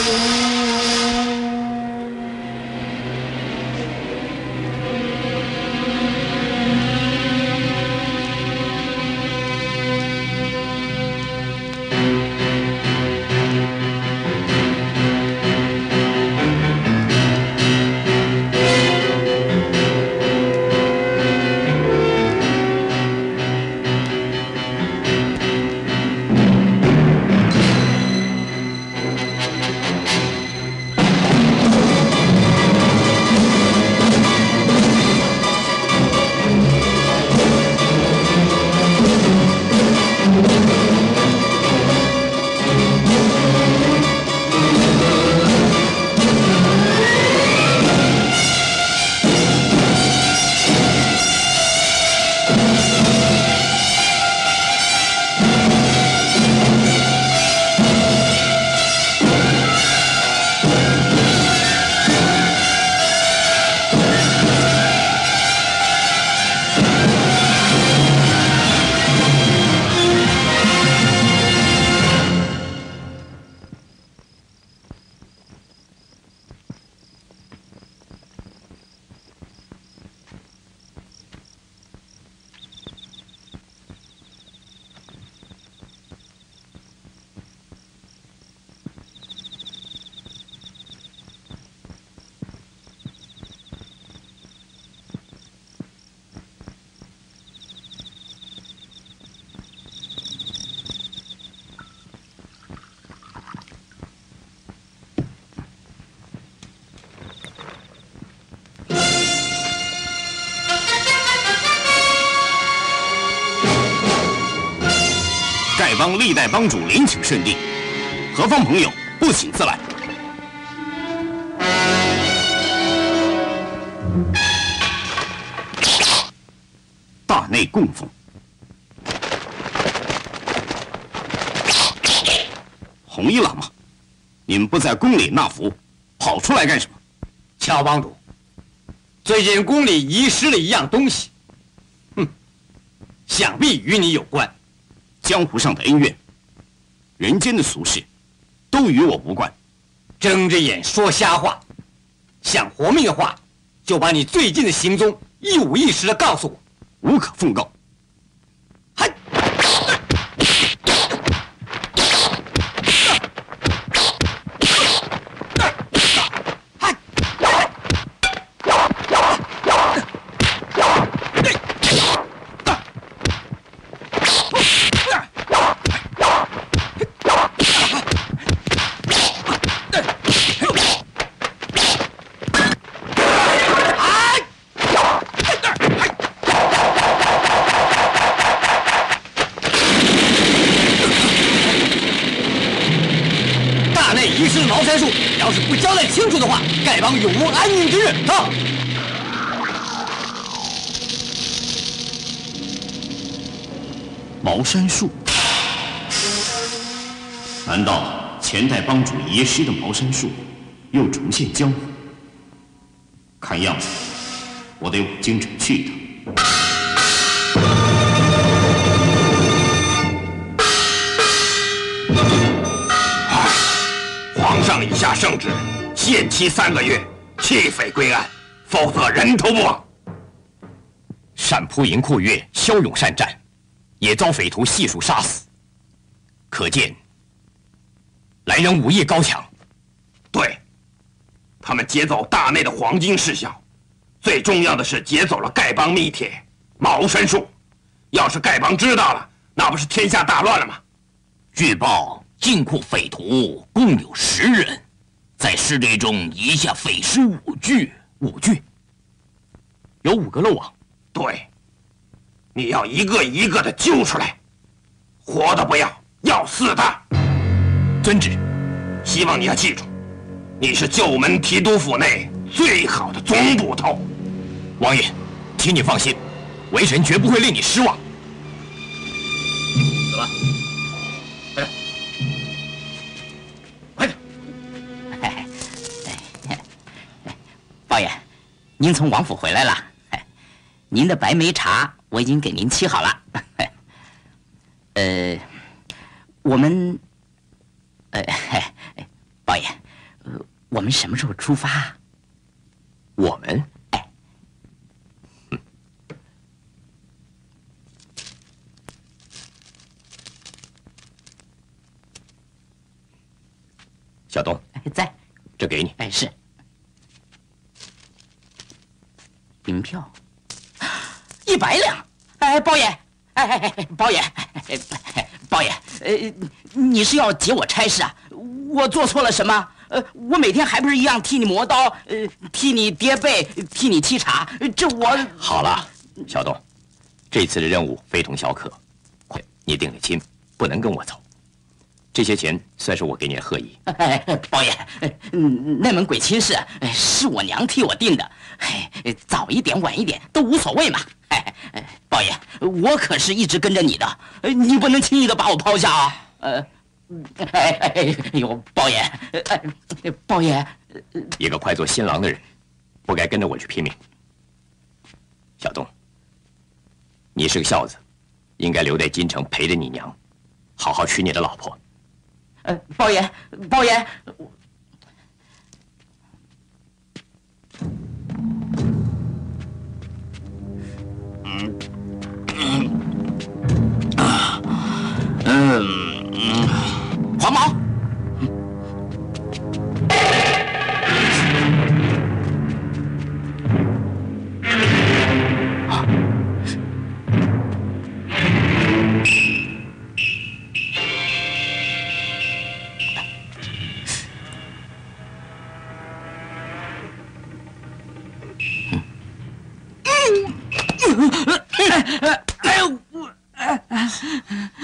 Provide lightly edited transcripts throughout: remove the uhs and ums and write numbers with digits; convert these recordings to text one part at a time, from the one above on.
丐帮历代帮主临请圣地，何方朋友，不请自来。大内供奉，红衣喇嘛，你们不在宫里纳福，跑出来干什么？乔帮主，最近宫里遗失了一样东西，想必与你有关。 江湖上的恩怨，人间的俗事，都与我无关。睁着眼说瞎话，想活命的话，就把你最近的行踪一五一十的告诉我，无可奉告。嗨！永无安宁之日！到。茅山术？难道前代帮主遗失的茅山术又重现江湖？看样子，我得往京城去一趟。 以下圣旨，限期3个月，弃匪归案，否则人头不枉。善扑营阔月骁勇善战，也遭匪徒悉数杀死，可见来人武艺高强。对，他们劫走大内的黄金事项，最重要的是劫走了丐帮密帖茅山术。要是丐帮知道了，那不是天下大乱了吗？据报。 禁锢匪徒共有10人，在尸堆中遗下匪尸5具，5具有5个漏网。对，你要一个一个的揪出来，活的不要，要死的。遵旨。希望你要记住，你是旧门提督府内最好的总捕头。王爷，请你放心，为神绝不会令你失望。走吧。 王爷，您从王府回来了，您的白梅茶我已经给您沏好了。我们，王爷，我们什么时候出发？我们哎，小东，在，这给你。哎，是。银票，100两。哎，包爷，哎，包爷，包爷，你是要劫我差事啊？我做错了什么？ 我每天还不是一样替你磨刀，替你叠被，替你沏茶，这我好了，小东，这次的任务非同小可，快，你定了亲，不能跟我走，这些钱算是我给你的贺礼。包爷，那门鬼亲事是我娘替我定的，早一点晚一点都无所谓嘛。包爷，我可是一直跟着你的，你不能轻易的把我抛下啊。哎呦，包爷，包爷，一个快做新郎的人，不该跟着我去拼命。小东，你是个孝子，应该留在京城陪着你娘，好好娶你的老婆。包爷，包爷。 黄毛，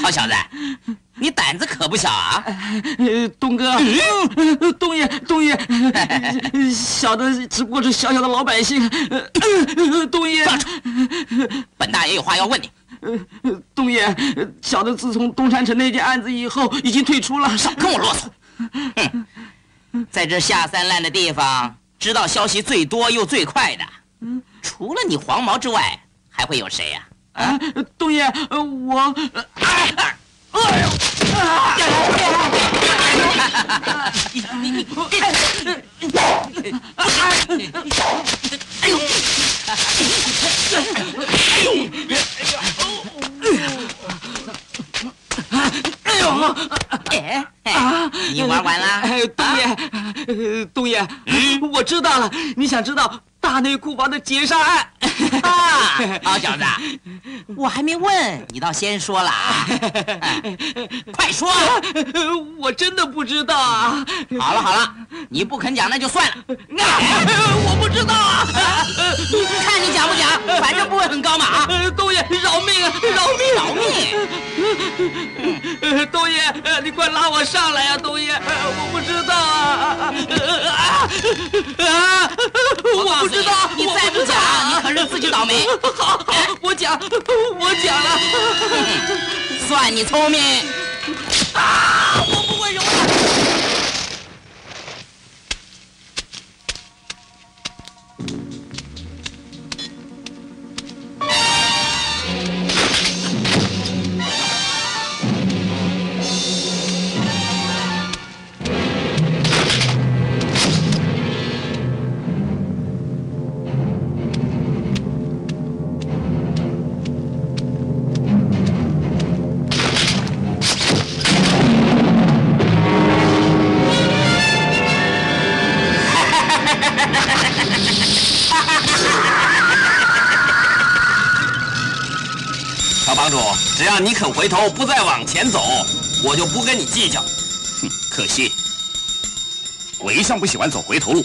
好小子！ 你胆子可不小啊，东哥，东爷，东爷，小的只不过是小小的老百姓，东爷，放出，本大爷有话要问你。东爷，小的自从东山城那件案子以后，已经退出了。少跟我啰嗦，在这下三滥的地方，知道消息最多又最快的，除了你黄毛之外，还会有谁呀？啊，东爷，我。 哎呦！你玩完了？东爷，东爷，我知道了。你想知道大内库房的劫杀案？ 啊，好小子，我还没问你，倒先说了啊！快说，我真的不知道啊！好了好了，你不肯讲那就算了。我不知道啊！看你讲不讲，反正不会很高嘛啊！东爷，饶命啊！饶命！饶命！东爷，你快拉我上来呀！东爷，我不知道啊！啊！我不知道，你再不讲，你可是。 自己倒霉，好，我讲，我讲了，算你聪明。啊，我不会容忍。只要你肯回头，不再往前走，我就不跟你计较。哼，可惜，我一向不喜欢走回头路。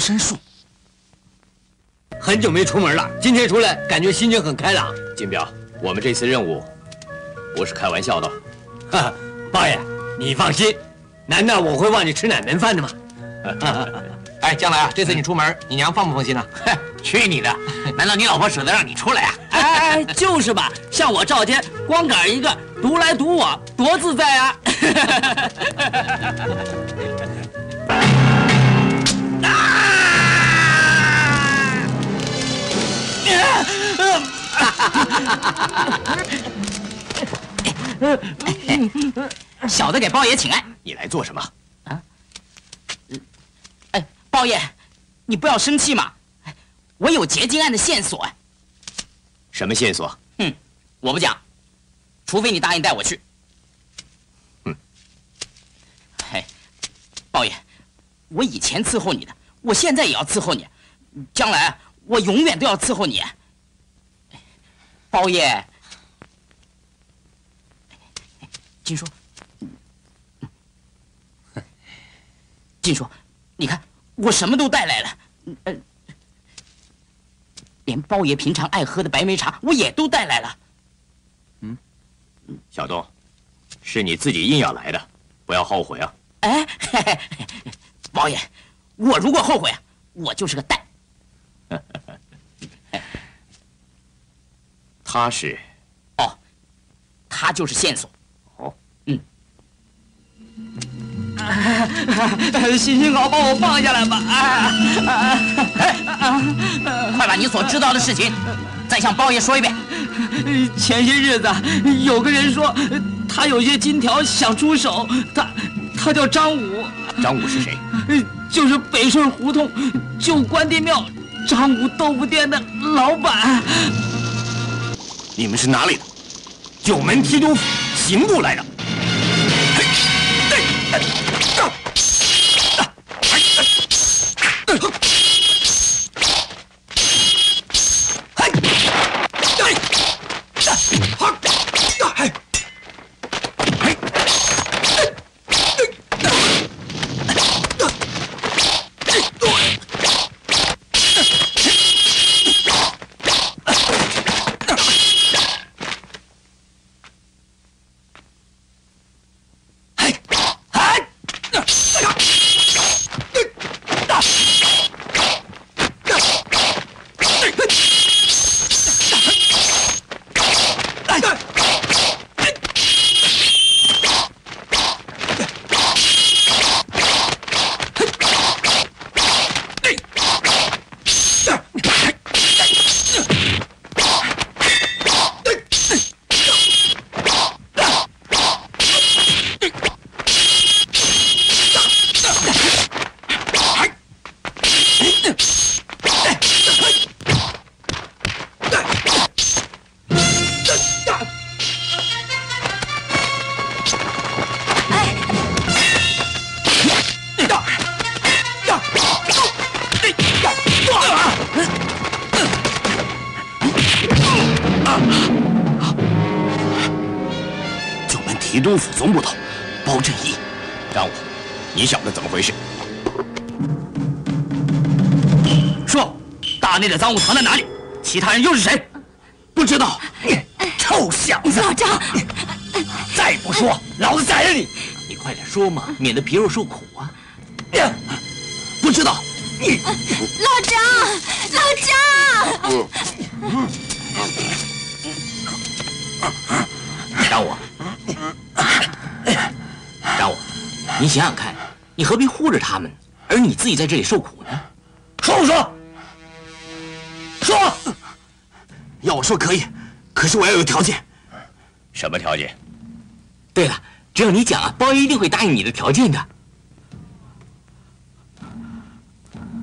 身术。很久没出门了，今天出来感觉心情很开朗。金彪，我们这次任务不是开玩笑的。哈哈，豹爷，你放心，难道我会忘记吃哪门饭的吗？哎，将来啊，这次你出门，你娘放不放心呢？去你的！难道你老婆舍得让你出来啊？哎，就是吧，像我赵天，光杆一个，独来独往，多自在啊！小的给包爷请安，你来做什么？啊？哎，包爷，你不要生气嘛。 我有劫金案的线索啊！什么线索？嗯，我不讲，除非你答应带我去。嗯。嘿，豹爷，我以前伺候你的，我现在也要伺候你，将来我永远都要伺候你。豹爷，金叔，金叔，你看我什么都带来了，连包爷平常爱喝的白梅茶，我也都带来了。嗯，小东，是你自己硬要来的，不要后悔啊！哎，嘿嘿包爷，我如果后悔啊，我就是个蛋。他是？哦，他就是线索。哦，嗯。行行好，把我放下来吧！快把你所知道的事情再向包爷说一遍。前些日子有个人说他有些金条想出手，他叫张武。张武是谁？就是北顺胡同旧关帝庙张武豆腐店的老板。你们是哪里的？九门提督府刑部来的。 督府总捕头包振义，张武，你晓得怎么回事？说，大内的赃物藏在哪里？其他人又是谁？不知道，臭小子！老张，再不说，老子宰了你！你快点说嘛，免得皮肉受苦啊！不知道，老张，老张，张武。 你想想看，你何必护着他们，而你自己在这里受苦呢？说不说？说！要我说可以，可是我要有条件。什么条件？对了，只要你讲啊，包爷一定会答应你的条件的。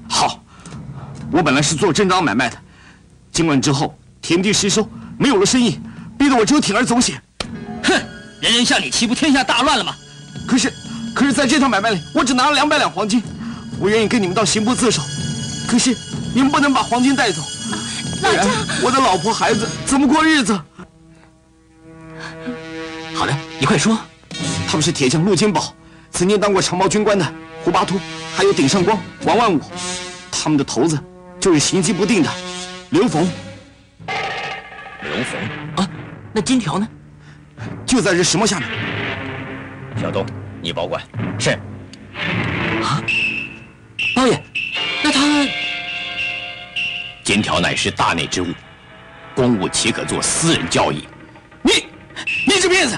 好，我本来是做正当买卖的，经管之后田地失收，没有了生意，逼得我只有铤而走险。哼，人人像你，岂不天下大乱了吗？可是。 可是，在这趟买卖里，我只拿了200两黄金。我愿意跟你们到刑部自首，可是你们不能把黄金带走，不然我的老婆孩子怎么过日子？好的，你快说。他们是铁匠陆金宝，曾经当过长毛军官的胡巴秃，还有顶上光、王万武。他们的头子就是行迹不定的刘冯。刘冯啊，那金条呢？就在这石磨下面。小东，你保管。是。啊，包爷，那他金条乃是大内之物，公务岂可做私人交易？你这骗子！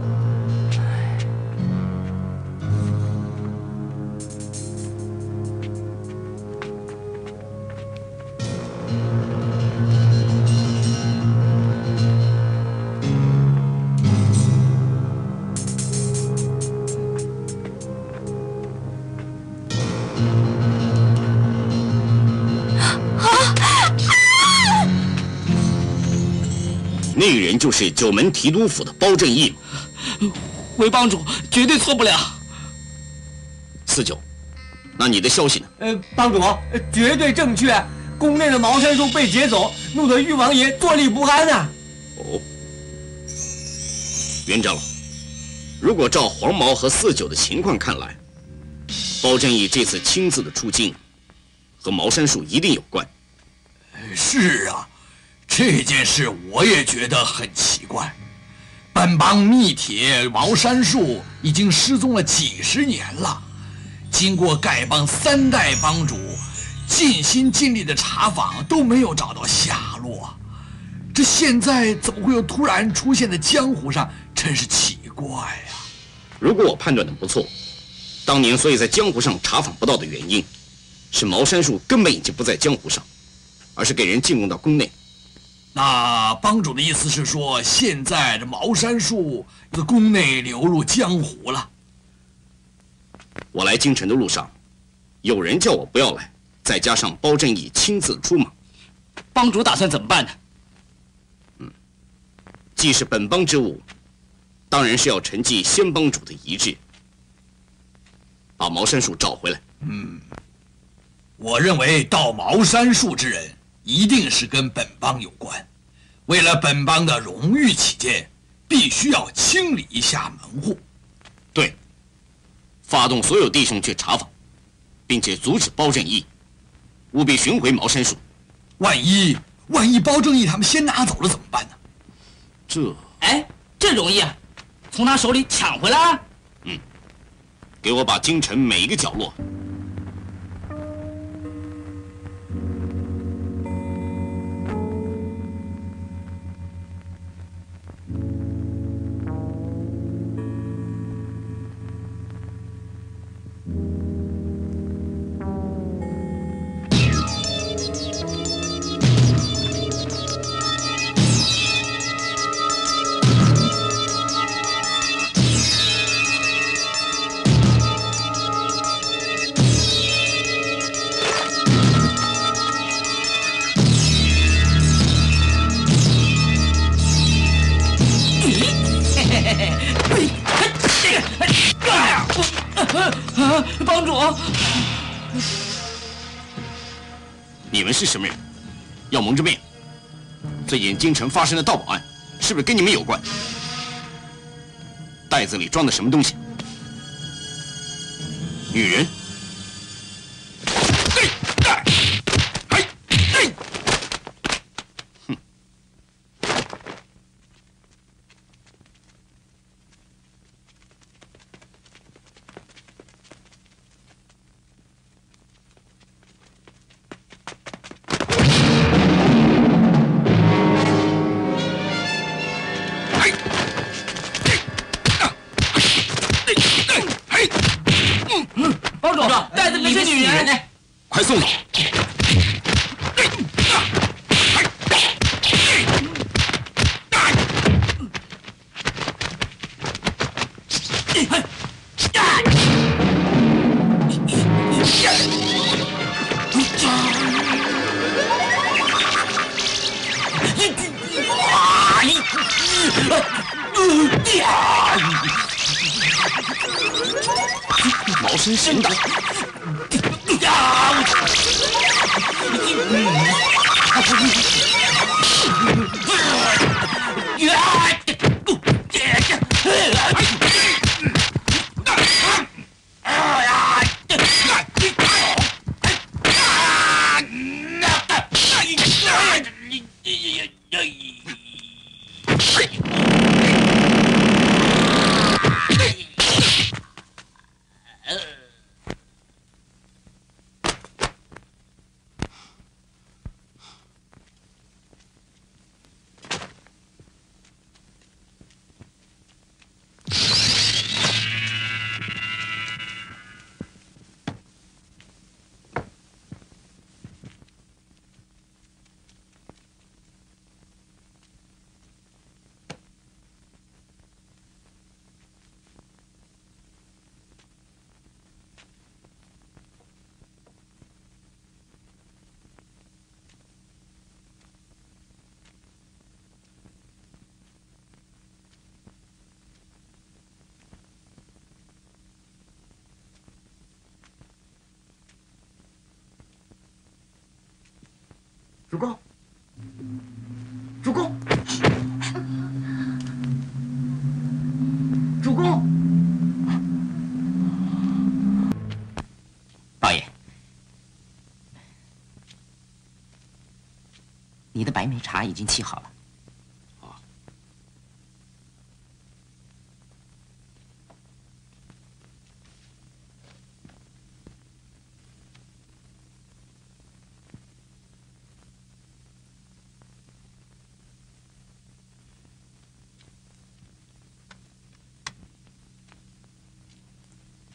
那人就是九门提督府的包振义吗？韦帮主绝对错不了。四九，那你的消息呢？帮主绝对正确。宫内的茅山术被劫走，弄得裕王爷坐立不安啊。哦，袁长老，如果照黄毛和四九的情况看来，包振义这次亲自的出京，和茅山术一定有关。是啊。 这件事我也觉得很奇怪，本帮密铁茅山术已经失踪了几十年了，经过丐帮三代帮主尽心尽力的查访都没有找到下落，这现在怎么会又突然出现在江湖上？真是奇怪呀！如果我判断的不错，当年所以在江湖上查访不到的原因，是茅山术根本已经不在江湖上，而是给人进贡到宫内。 那帮主的意思是说，现在这茅山术自宫内流入江湖了。我来京城的路上，有人叫我不要来，再加上包振义亲自出马，帮主打算怎么办呢？嗯，既是本帮之物，当然是要承继先帮主的遗志，把茅山术找回来。嗯，我认为盗茅山术之人。 一定是跟本帮有关，为了本帮的荣誉起见，必须要清理一下门户。对，发动所有弟兄去查访，并且阻止包振义，务必寻回茅山术。万一包振义他们先拿走了怎么办呢？这……哎，这容易啊，从他手里抢回来啊。嗯，给我把京城每一个角落。 你们是什么人？要蒙着面？最近京城发生的盗宝案，是不是跟你们有关？袋子里装的什么东西？女人？哼！毛生生的。啊！主公，主公，主公！老爷，你的白梅茶已经沏好了。哦，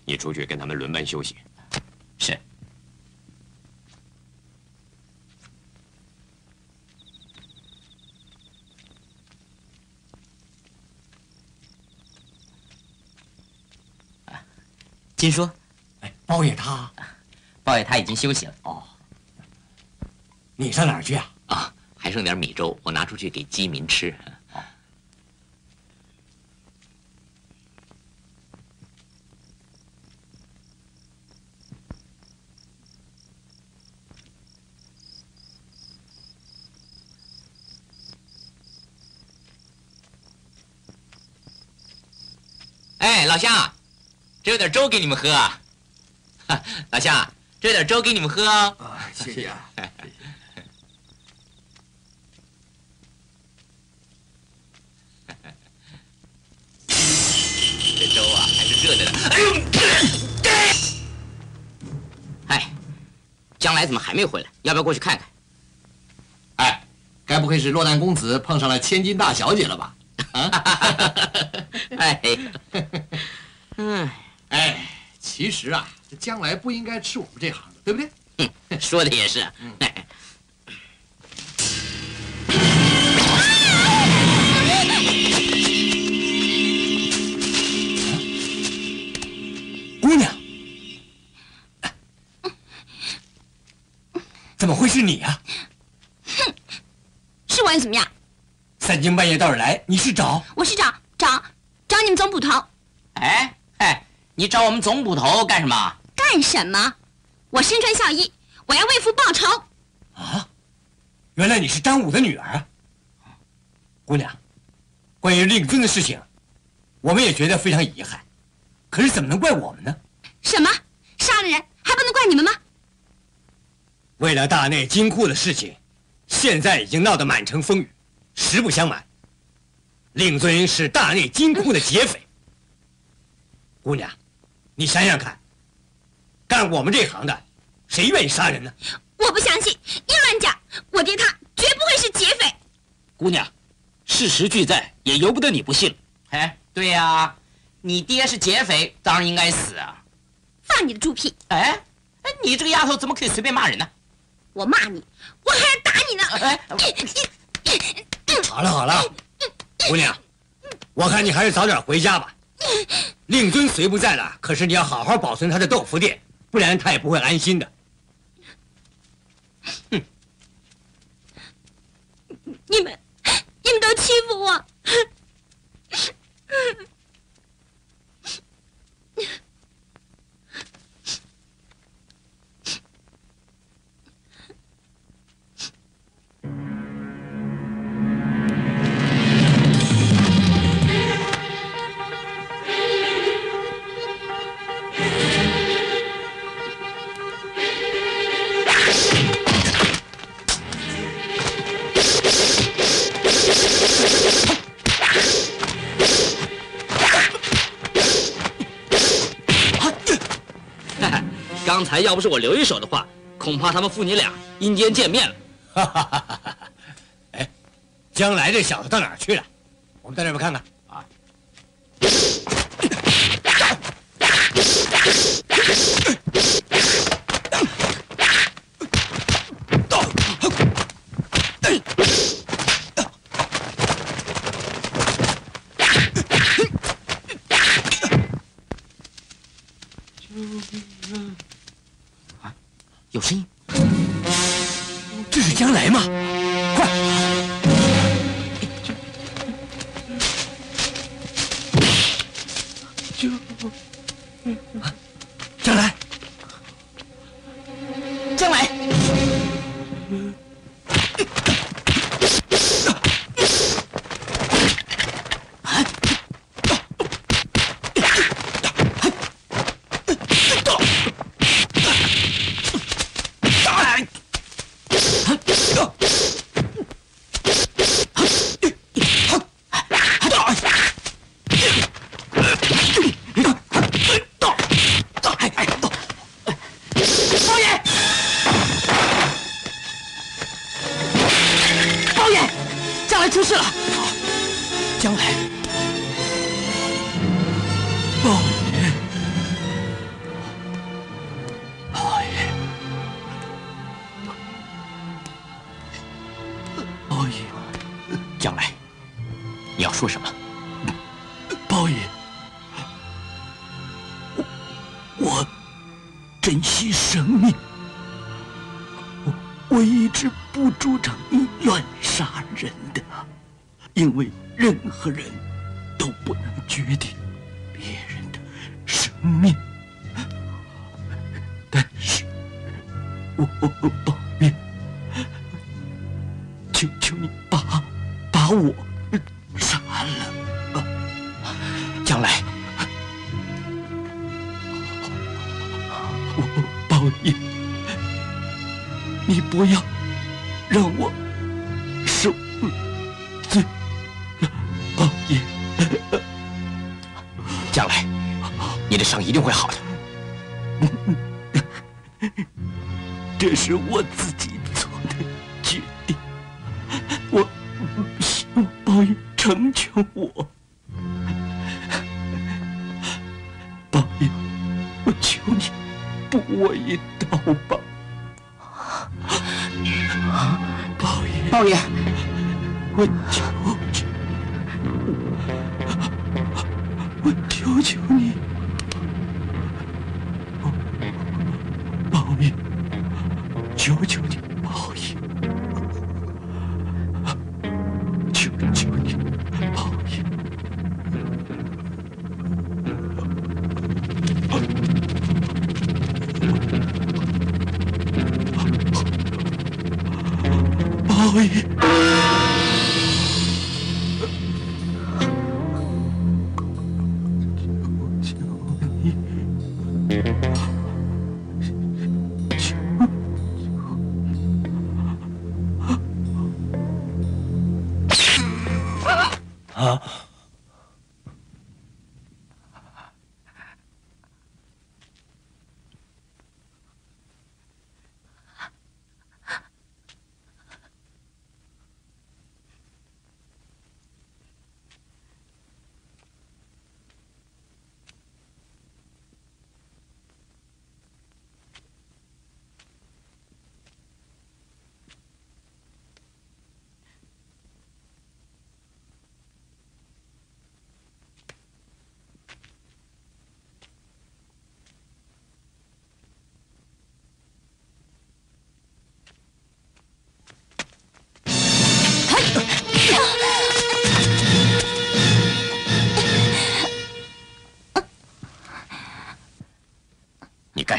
你出去跟他们轮班休息。是。金叔，哎，包爷他，包爷他已经休息了。哦。你上哪儿去啊？啊，还剩点米粥，我拿出去给饥民吃。 老乡，这有点粥给你们喝啊！老乡，这有点粥给你们喝哦。啊，谢谢啊！谢谢。这粥啊，还是热着呢。哎呦！哎，将来怎么还没回来？要不要过去看看？哎，该不会是落难公子碰上了千金大小姐了吧？啊！哎。 哎，其实啊，将来不应该吃我们这行的，对不对？嗯，说的也是。哎，姑娘，怎么会是你啊？哼，是我又怎么样？三更半夜到这儿来，你是找？我是找你们总捕头。哎。 你找我们总捕头干什么？干什么？我身穿孝衣，我要为父报仇。啊！原来你是张武的女儿。姑娘，关于令尊的事情，我们也觉得非常遗憾，可是怎么能怪我们呢？什么？杀了人还不能怪你们吗？为了大内金库的事情，现在已经闹得满城风雨。实不相瞒，令尊是大内金库的劫匪。姑娘。 你想想看，干我们这行的，谁愿意杀人呢？我不相信，你乱讲！我爹他绝不会是劫匪。姑娘，事实俱在，也由不得你不信。哎，对呀、啊，你爹是劫匪，当然应该死啊！放你的猪屁！哎，你这个丫头怎么可以随便骂人呢？我骂你，我还要打你呢！哎，好了好了，姑娘，我看你还是早点回家吧。 令尊虽不在了，可是你要好好保存他的豆腐店，不然他也不会安心的。哼！你们都欺负我！刚才要不是我留一手的话，恐怕他们父女俩阴间见面了。哈哈哈哈！哎，将来这小子到哪儿去了？我们在这边看看啊。有声音，这是将来吗？快！将来，将来！是我自己做的决定，我希望宝玉成全我。宝玉，我求你补我一刀吧！宝玉，宝玉，我求求，我求求你！ 求求你，宝玉！求求你，宝玉！宝玉！求求你！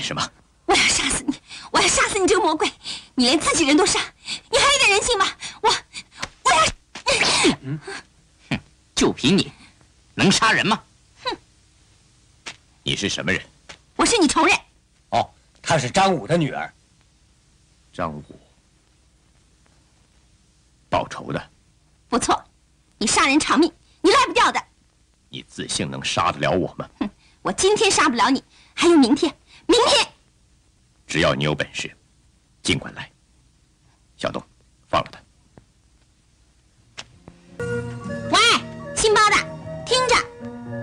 什么？我要杀死你！我要杀死你这个魔鬼！你连自己人都杀，你还有点人性吗？我要……哼，就凭你，能杀人吗？哼！你是什么人？我是你仇人。哦，她是张武的女儿。张武，报仇的。不错，你杀人偿命，你赖不掉的。你自信能杀得了我吗？哼，我今天杀不了你，还有明天，明天。只要你有本事，尽管来。小东，放了他。 姓包的，听着，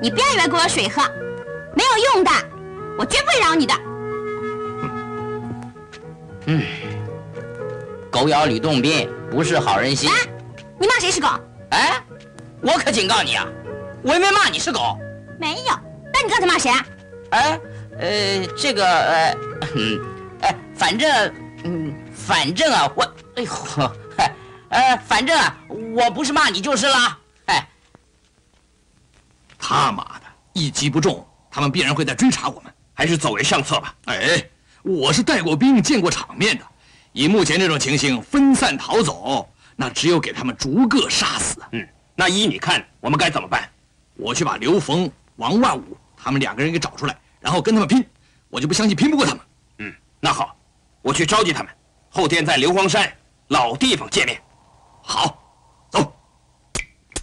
你不要以为给我水喝，没有用的，我绝不会饶你的。嗯，狗咬吕洞宾，不是好人心。啊！你骂谁是狗？哎，我可警告你啊，我也没骂你是狗。没有，那你刚才骂谁啊？哎，这个，反正啊，我，哎呦，反正啊，我不是骂你就是了。 他妈的，一击不中，他们必然会再追查我们，还是走为上策吧。哎，我是带过兵、见过场面的，以目前这种情形，分散逃走，那只有给他们逐个杀死。嗯，那依你看，我们该怎么办？我去把刘冯、王万武他们两个人给找出来，然后跟他们拼。我就不相信拼不过他们。嗯，那好，我去召集他们，后天在刘荒山老地方见面。好，走。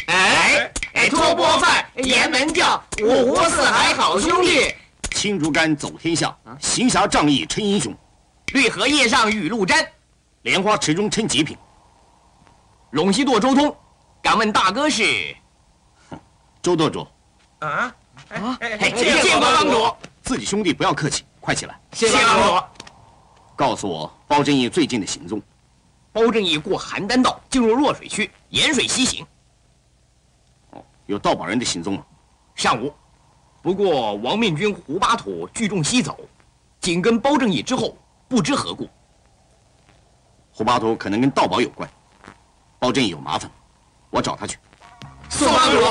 哎。 托钵饭，爷门教，五湖四海好兄弟。青竹竿走天下，行侠仗义称英雄。绿荷叶上雨露沾，莲花池中称极品。陇西舵周通，敢问大哥是？周舵主。啊啊！见过帮主。自己兄弟不要客气，快起来。谢帮主。告诉我包正义最近的行踪。包正义过邯郸道，进入洛水区，沿水西行。 有盗宝人的行踪吗？尚无。不过王命军、胡巴妥聚众西走，紧跟包正义之后，不知何故。胡巴妥可能跟盗宝有关，包正义有麻烦，我找他去。送帮主。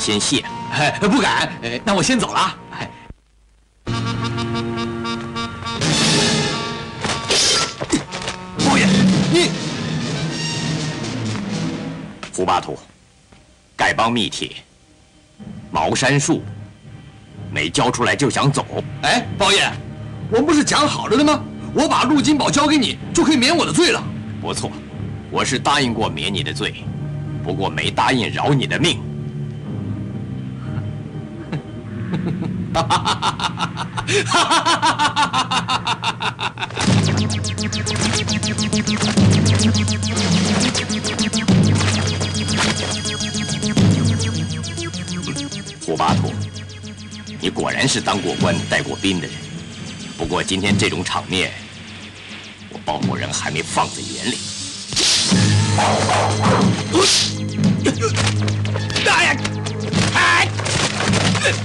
先谢了，不敢，那我先走了。 包爷，你胡巴土，丐帮密帖，茅山术，没交出来就想走。哎，包爷，我们不是讲好了的吗？我把陆金宝交给你，就可以免我的罪了。不错，我是答应过免你的罪，不过没答应饶你的命。 哈哈哈哈哈！哈哈哈哈哈！哈哈哈哈哈！胡巴土，你果然是当过官、带过兵的人。不过今天这种场面，我包某人还没放在眼里。哎呀！哎！ 哎！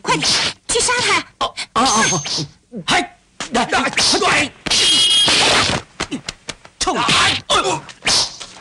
快点去杀他！嗨，对，臭！快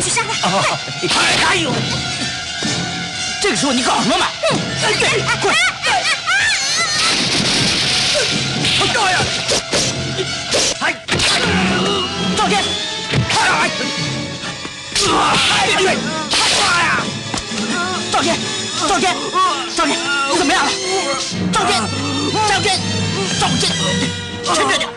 去杀他！哎呦，这个时候你搞什么嘛？快！ 赵爷，哎，赵天，哎，哎，赵天，赵天，赵天，你怎么样了？赵天，赵天，赵天，沉着点。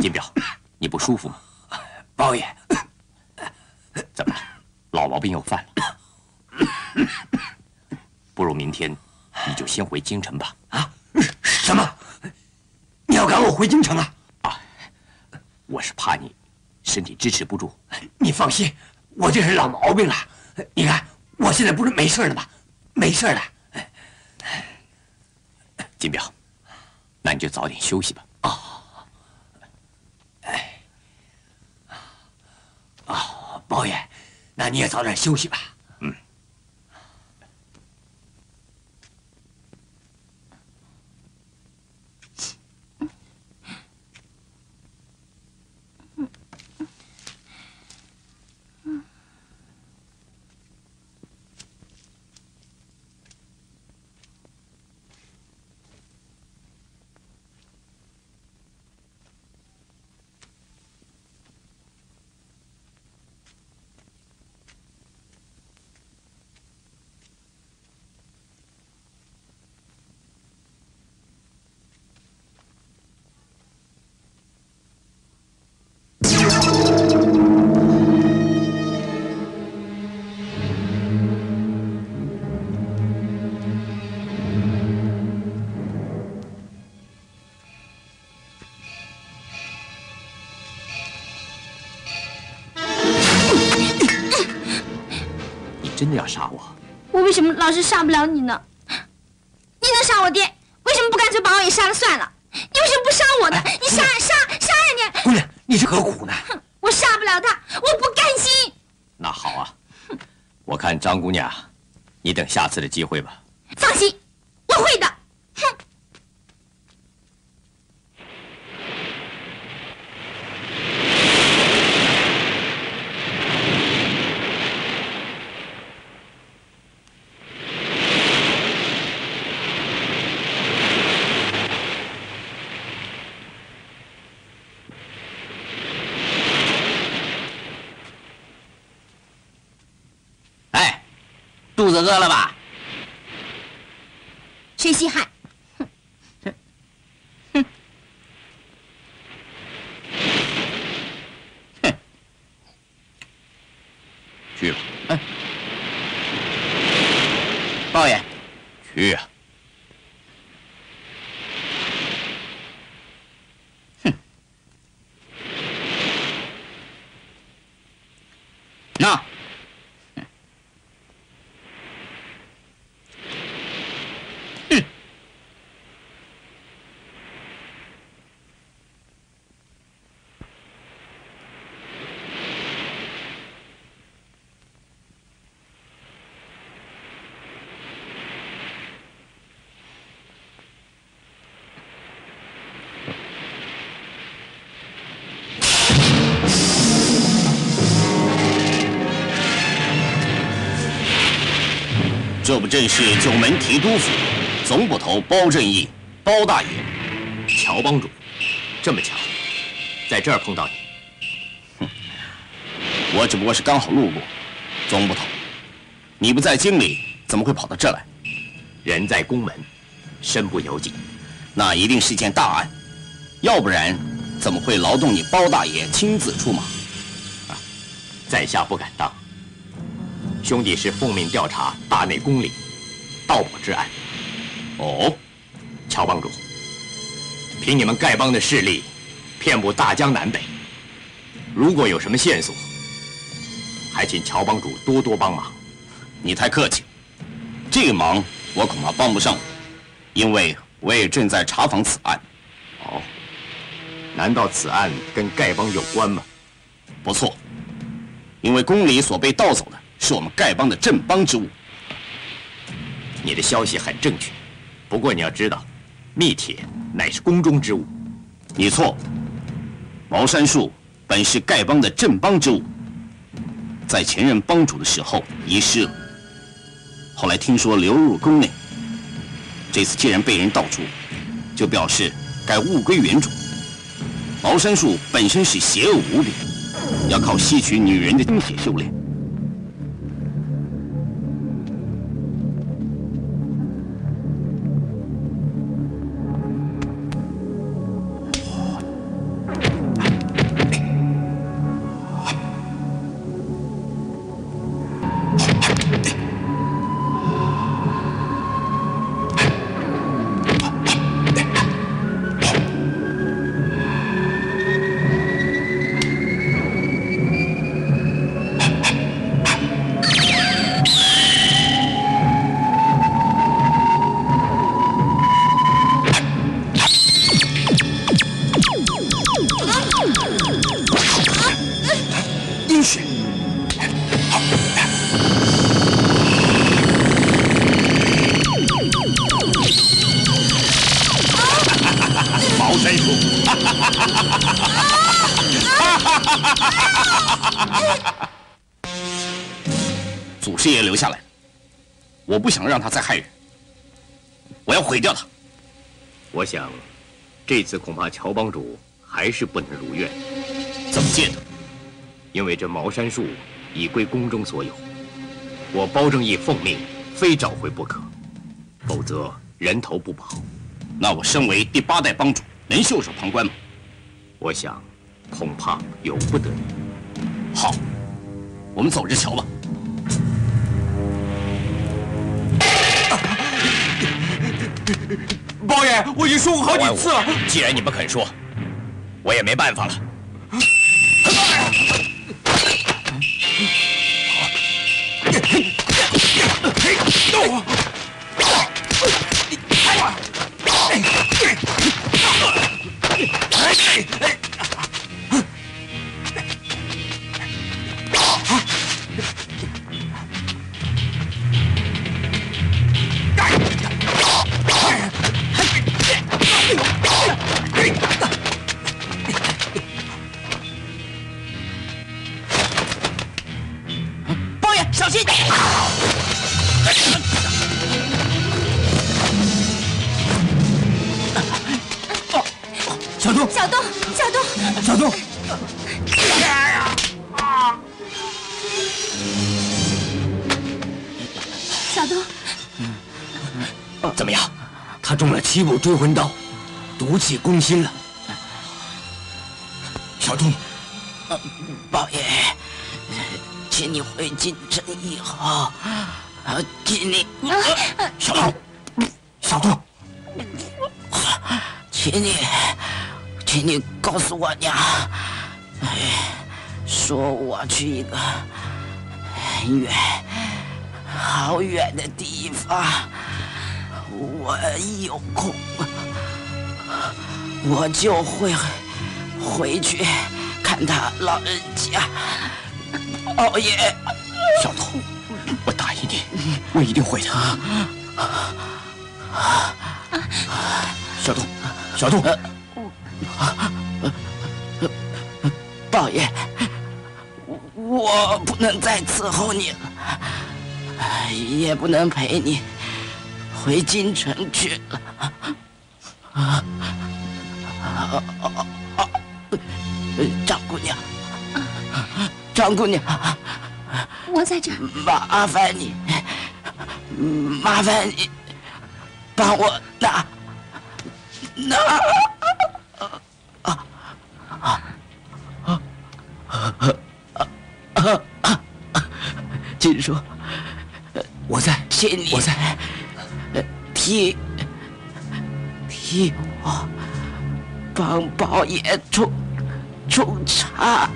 金彪，你不舒服吗？包爷，怎么了？老毛病又犯了？不如明天你就先回京城吧。啊？什么？你要赶我回京城啊？啊，我是怕你身体支持不住。你放心，我这是老毛病了。你看我现在不是没事了吗？没事了。金彪，那你就早点休息吧。啊。 啊，包爷，那你也早点休息吧。嗯。真的要杀我？我为什么老是杀不了你呢？你能杀我爹，为什么不干脆把我也杀了算了？你为什么不杀我呢？你杀呀你！姑娘，你是何苦呢？我杀不了他，我不甘心。那好啊，我看张姑娘，你等下次的机会吧。放心，我会的。 肚子饿了吧？缺稀罕。 去吧，哎，包爷，去呀！哼，那，哼，这不正是九门提督府总捕头包振义，包大爷？乔帮主，这么巧，在这儿碰到你。哼，我只不过是刚好路过。总捕头，你不在京里，怎么会跑到这来？人在宫门，身不由己。那一定是一件大案，要不然怎么会劳动你包大爷亲自出马？啊，在下不敢当。 兄弟是奉命调查大内宫里盗宝之案。哦，乔帮主，凭你们丐帮的势力，遍布大江南北，如果有什么线索，还请乔帮主多多帮忙。你太客气，这个忙我恐怕帮不上，因为我也正在查访此案。哦，难道此案跟丐帮有关吗？不错，因为宫里所被盗走的。 是我们丐帮的镇帮之物。你的消息很正确，不过你要知道，密帖乃是宫中之物。你错，茅山术本是丐帮的镇帮之物，在前任帮主的时候遗失了，后来听说流入宫内。这次既然被人盗出，就表示该物归原主。茅山术本身是邪恶无比，要靠吸取女人的精血修炼。 祖师爷留下来，我不想让他再害人，我要毁掉他。我想，这次恐怕乔帮主还是不能如愿。怎么见得？因为这茅山术已归宫中所有，我包正义奉命，非找回不可，否则人头不保。那我身为第八代帮主，能袖手旁观吗？我想。 恐怕由不得你。好，我们走着瞧吧。包爷，我已经说过好几次了。既然你不肯说，我也没办法了。小东，怎么样？他中了7步追魂刀，毒气攻心了。小弟，宝爷，请你回京城以后，请你小弟，请你告诉我娘，说我去一个很远、好远的地方。 我一有空，我就会回去看他老人家。老爷，小童，我答应你，我一定会的。小童，宝爷，我不能再伺候你了，也不能陪你 回京城去了，张姑娘，我在这儿，麻烦你，帮我拿。金叔，我在，我在。 替我帮宝爷出差，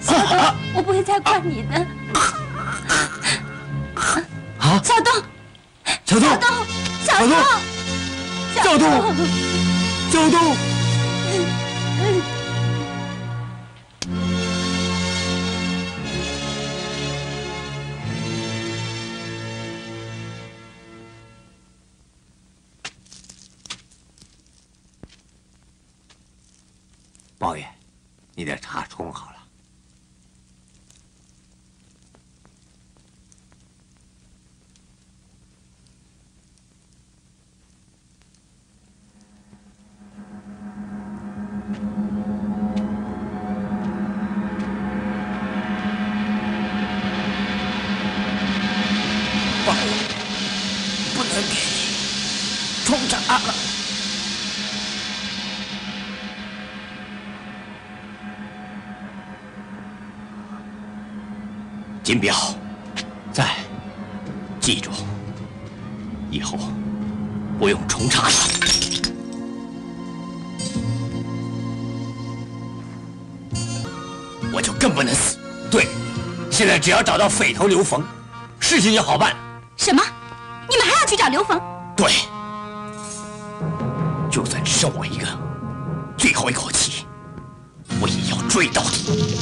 小东，我不会再怪你的。啊！小东。抱怨，你的茶冲好了。抱怨，不能给你冲茶了。 金表，在，记住，以后不用冲茶了。我就更不能死。对，现在只要找到匪头刘冯，事情就好办。什么？你们还要去找刘冯？对，就算只剩我一个，最后一口气，我也要追到底。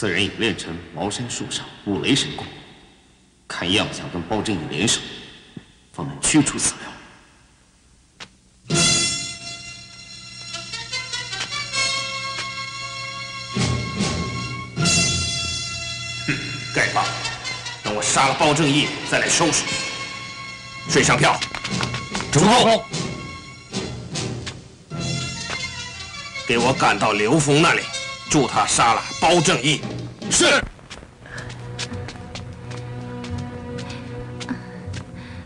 四人已练成茅山术上五雷神功，看样子要跟包振宇联手，方能驱除此人。 杀了包正义，再来收拾。水上票，主公，给我赶到刘峰那里，助他杀了包正义。是。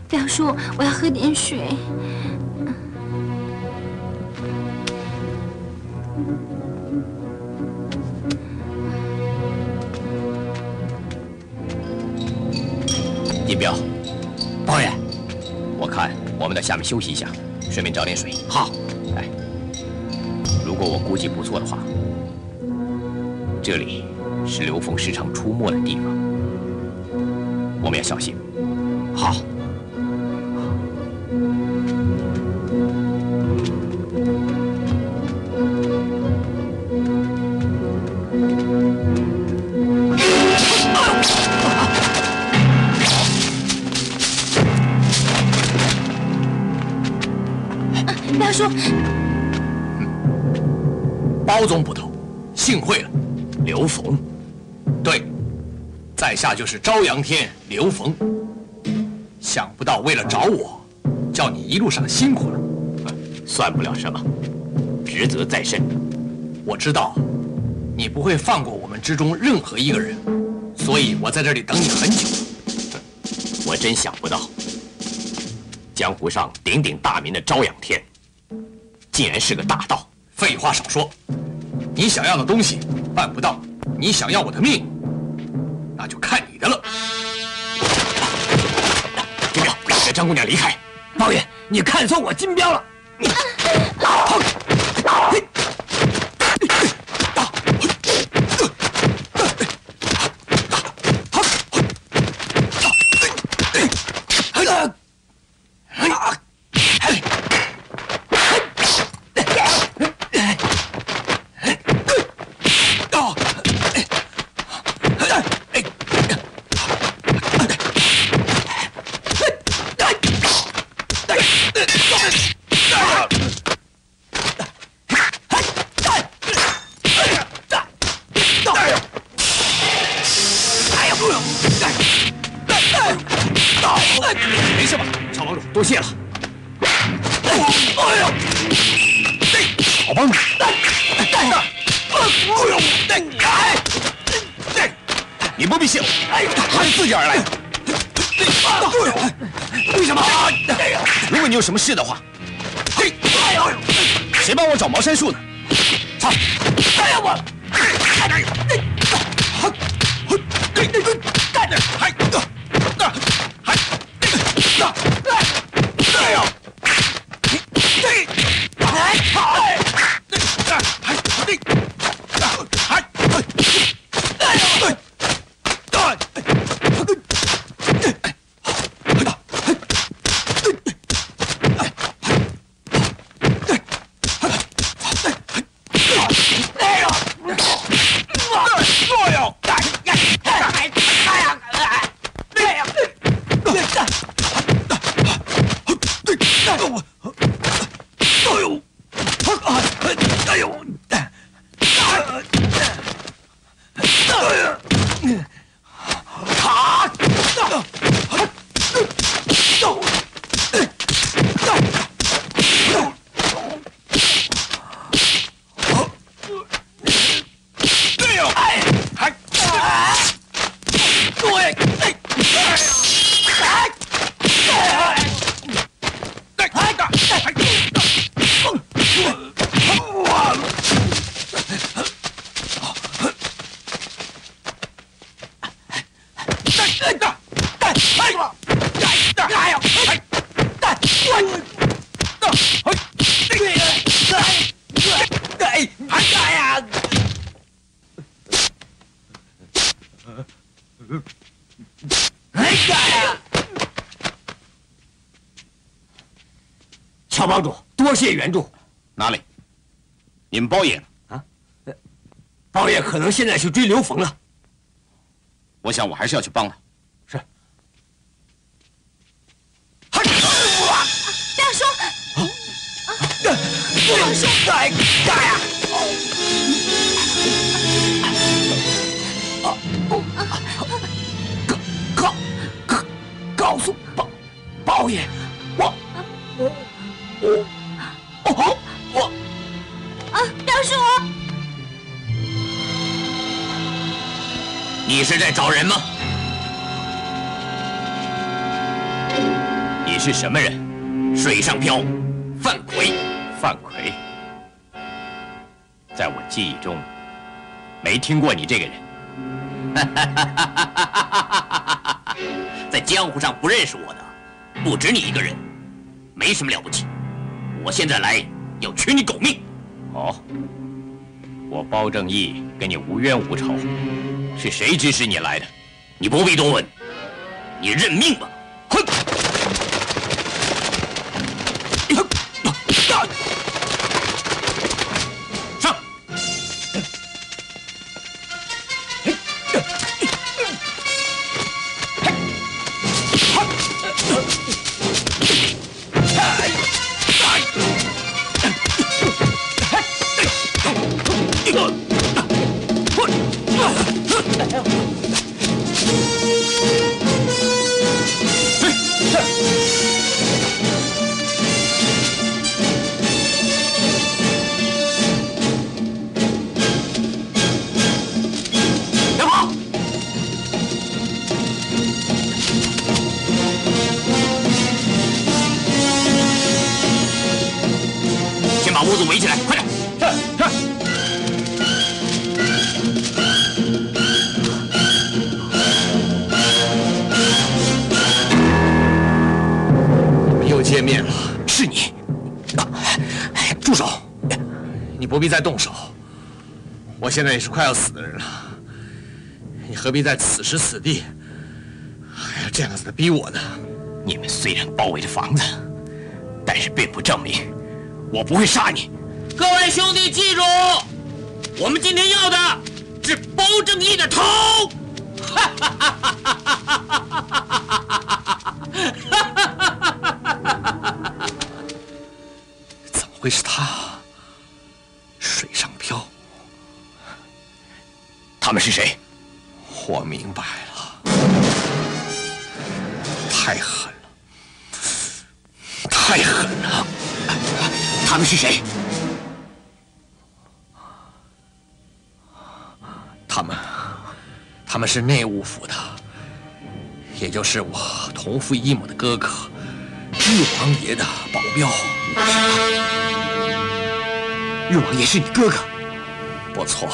表叔，我要喝点水。 地标，包爷，我看我们到下面休息一下，顺便找点水。好，哎，如果我估计不错的话，这里是刘峰时常出没的地方，我们要小心。好。 包总捕头，幸会了。刘冯，对，在下就是朝阳天刘冯。想不到为了找我，叫你一路上辛苦了。算不了什么，职责在身。我知道，你不会放过我们之中任何一个人，所以我在这里等你很久。我真想不到，江湖上鼎鼎大名的朝阳天，竟然是个大盗。 废话少说，你想要的东西办不到，你想要我的命，那就看你的了。金彪，带张姑娘离开。包爷，你看错我金彪了。是的话，谁帮我找茅山术呢？操！哎呀我！援助哪里？你们包爷呢？啊，包爷可能现在去追刘冯了。我想我还是要去帮他。是。大叔，大叔，来干呀！告诉包爷，我。 大叔，你是在找人吗？你是什么人？水上漂，范逵。范逵，在我记忆中没听过你这个人。在江湖上不认识我的不止你一个人，没什么了不起。我现在来要取你狗命。 好，我包正义跟你无冤无仇，是谁指使你来的？你不必多问，你认命吧！哼！上！不必再动手，我现在也是快要死的人了，你何必在此时此地还要这样子的逼我呢？你们虽然包围着房子，但是并不证明我不会杀你。各位兄弟，记住，我们今天要的是包正义的头。怎么会是他？ 他们是谁？我明白了，太狠了，太狠了！他们是谁？他们是内务府的，也就是我同父异母的哥哥，玉王爷的保镖。玉王爷是你哥哥？不错。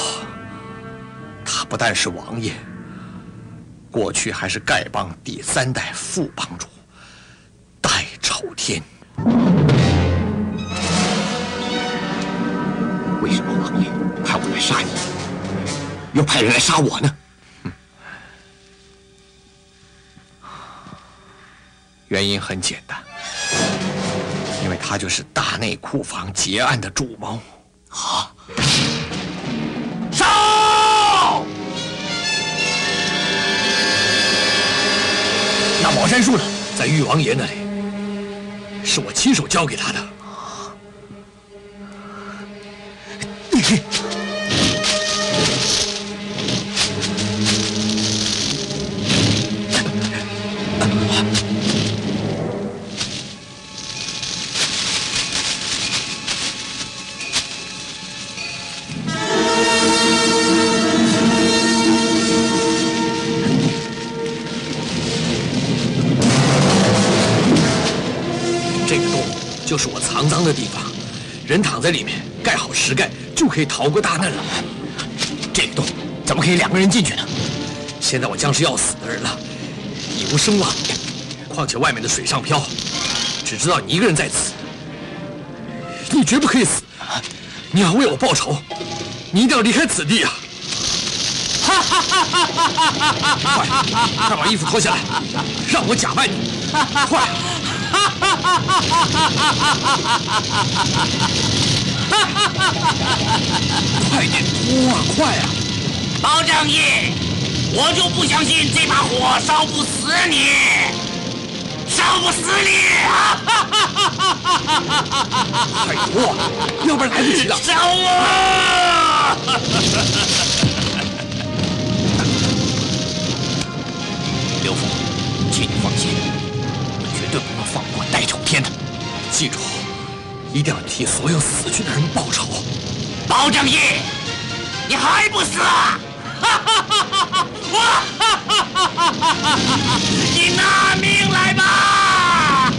他不但是王爷，过去还是丐帮第三代副帮主戴朝天。为什么王爷派我来杀你，又派人来杀我呢？原因很简单，因为他就是大内库房劫案的主谋。啊！杀！ 那宝山树呢，在玉王爷那里，是我亲手交给他的。就是我藏赃的地方，人躺在里面，盖好石盖就可以逃过大难了。这个洞怎么可以两个人进去呢？现在我将是要死的人了，已无声望。况且外面的水上漂，只知道你一个人在此，你绝不可以死。你要为我报仇，你一定要离开此地啊！快把衣服脱下来，让我假扮你！快！ 快点脱啊！快啊！包正义，我就不相信这把火烧不死你，烧不死你！啊哈哈哈哈哈！快活，要不然来不及了。烧我！刘福，请你放心，我绝对不会放过戴trọng天的。记住，一定要替所有死去的人报仇。包正义，你还不死啊？ 你拿命来吧！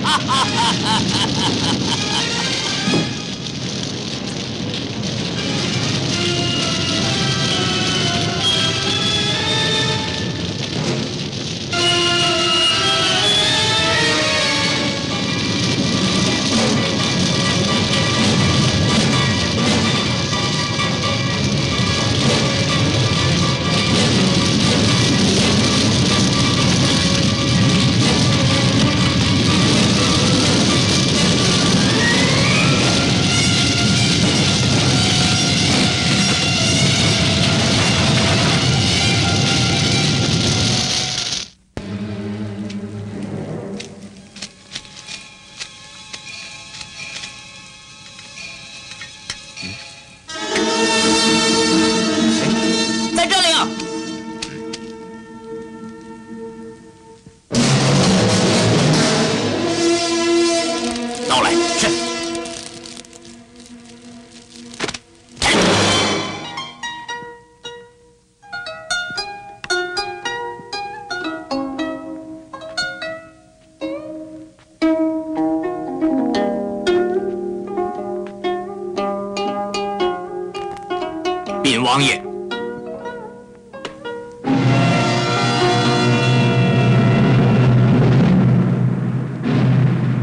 王爷，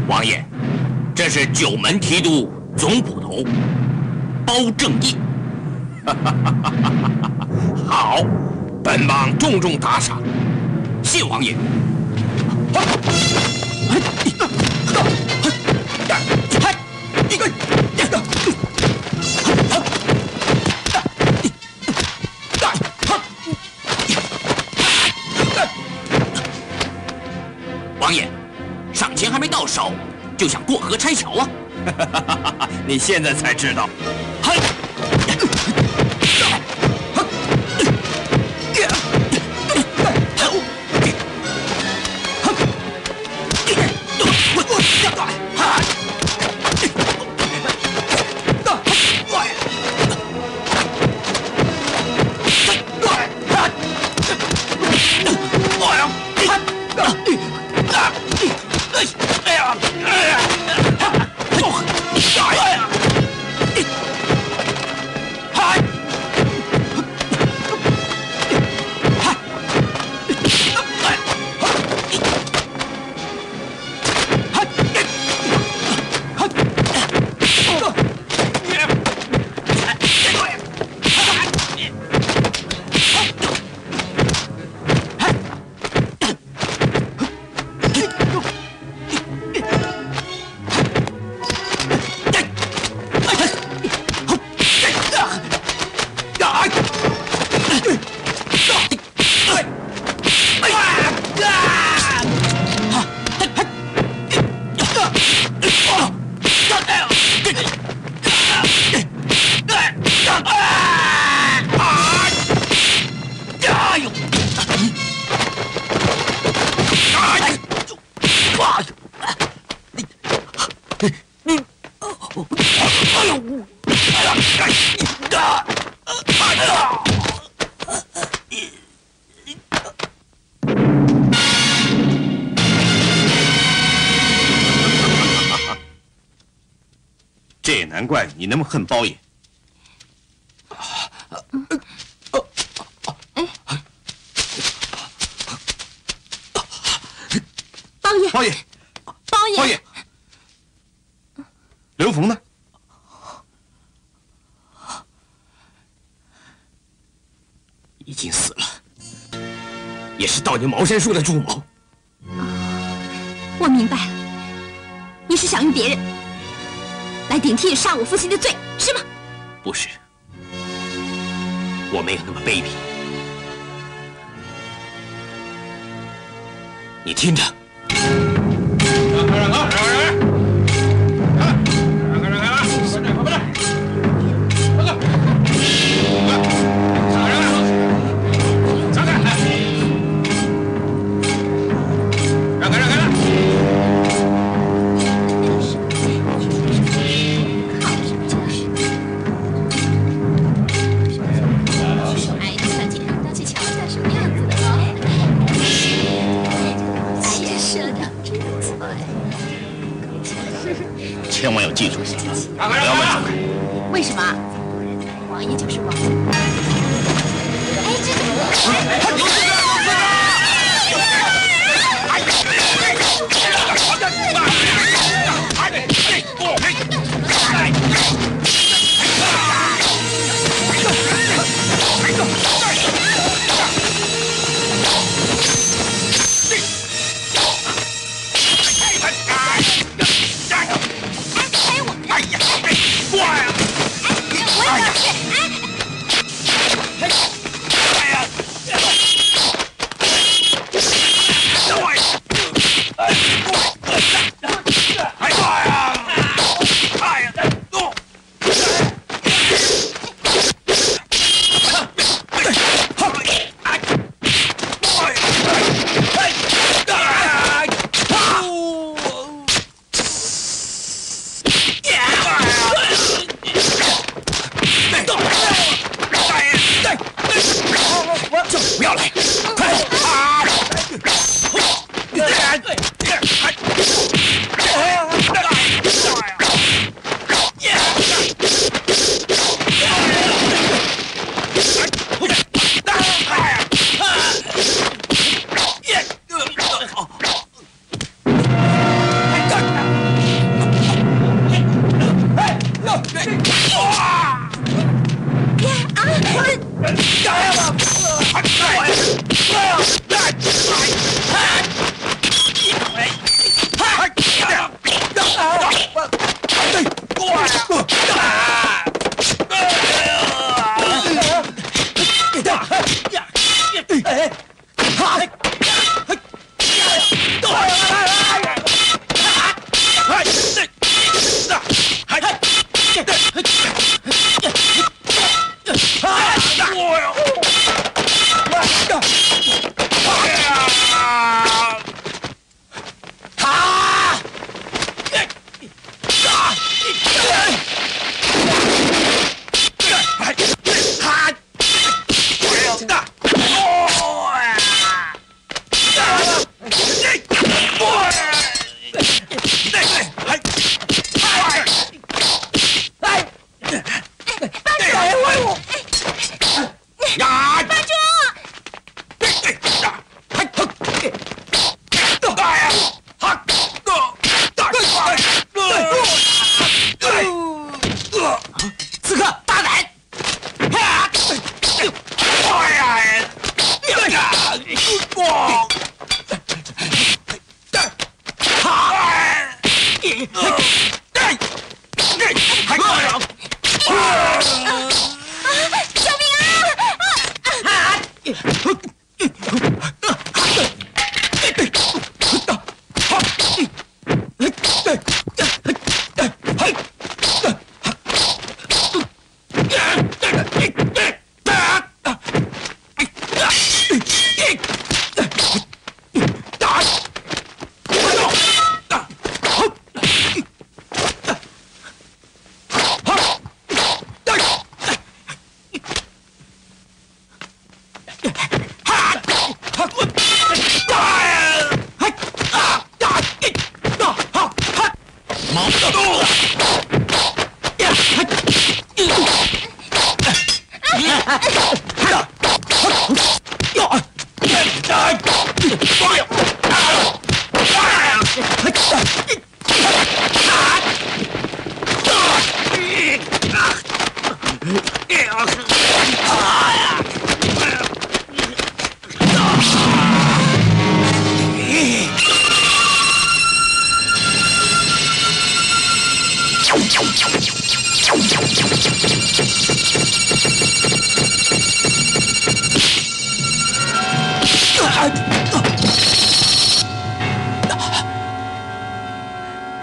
王爷，这是九门提督总捕头包正义。好，本王重重打赏，谢王爷。就想过河拆桥啊！你现在才知道。 难怪你那么恨包爷。包爷，包爷，包爷，包爷，刘冯呢？已经死了，也是盗你茅山术的主谋。我明白了，你是想用别人 来顶替杀我父亲的罪，是吗？不是，我没有那么卑鄙。你听着。 千万要记住，不要乱走开。为什么？王爷就是王爷。哎，这怎么回事？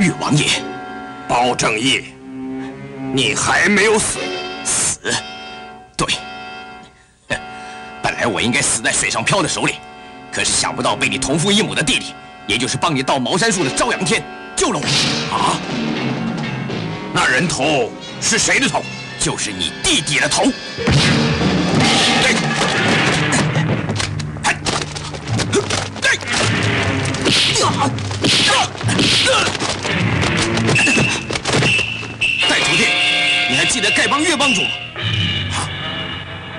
越王爷，包正义，你还没有死。死？对。本来我应该死在水上漂的手里，可是想不到被你同父异母的弟弟，也就是帮你盗茅山术的朝阳天救了我。啊？那人头是谁的头？就是你弟弟的头。 戴徒弟，你还记得丐帮岳帮主吗？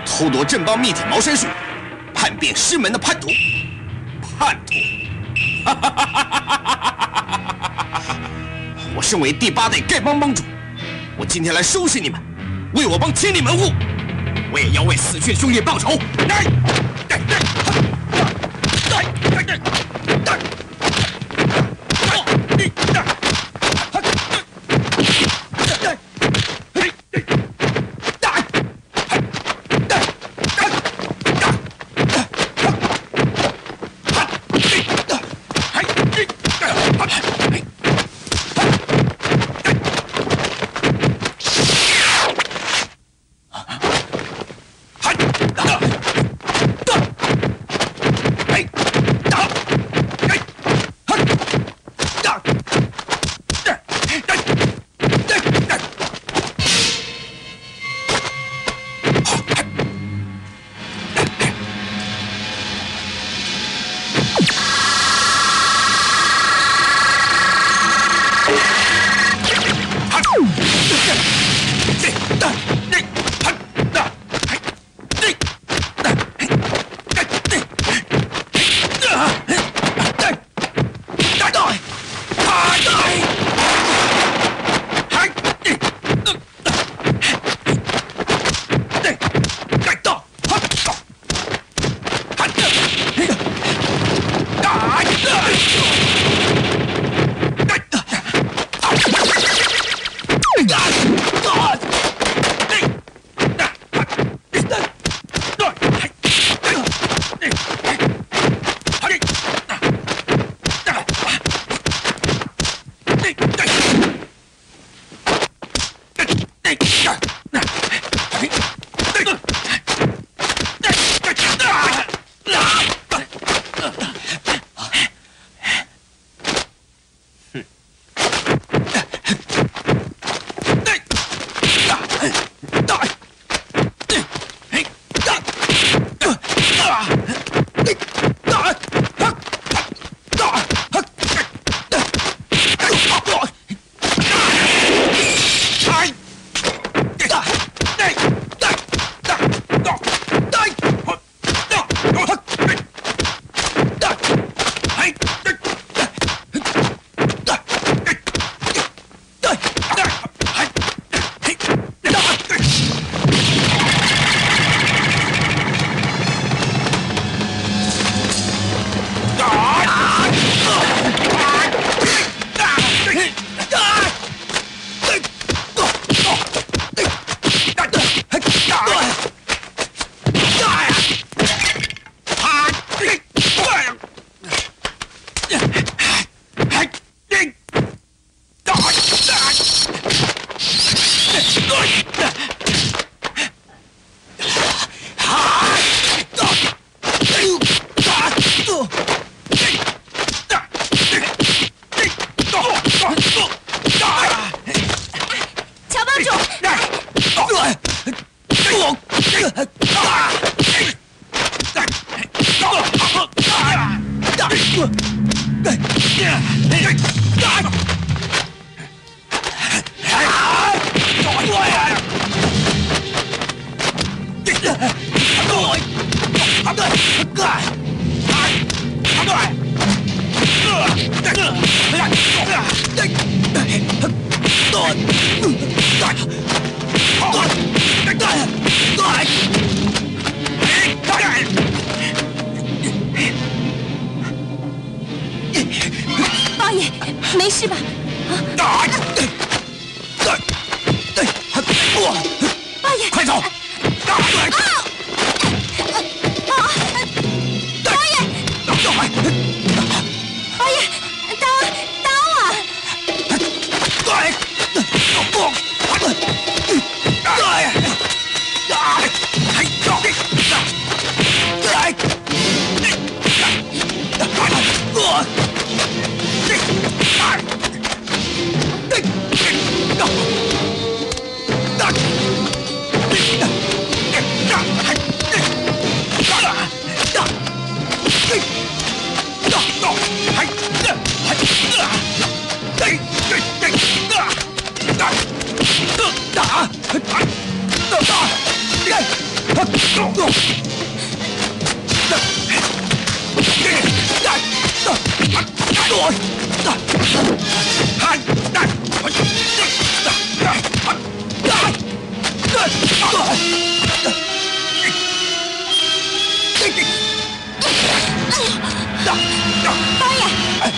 偷夺镇帮秘铁茅山术，叛变师门的叛徒，叛徒！我身为第8代丐帮帮主，我今天来收拾你们，为我帮清理门户，我也要为死去的兄弟报仇！来，来！ 包爷，打我！八爷，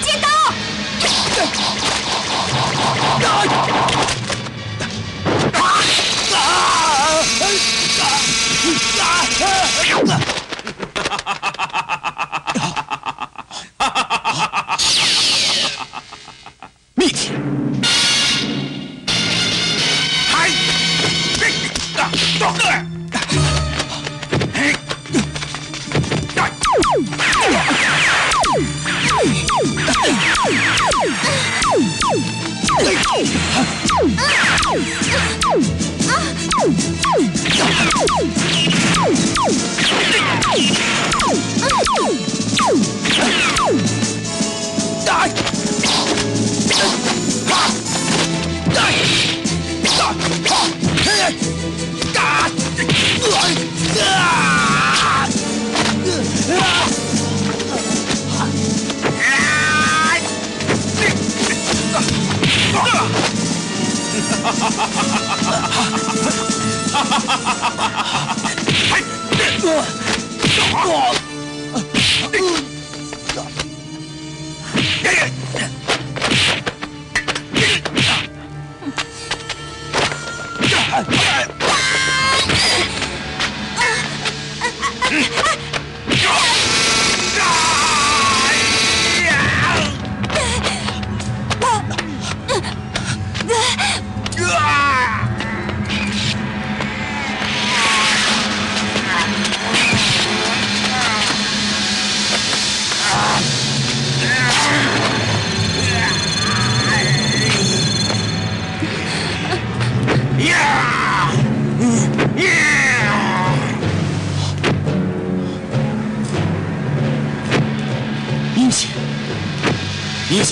接刀！ 秘籍。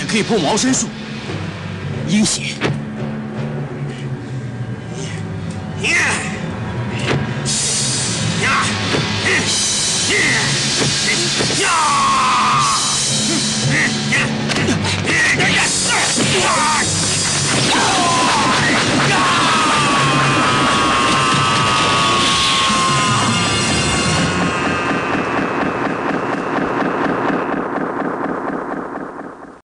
可以破毛身术，阴血。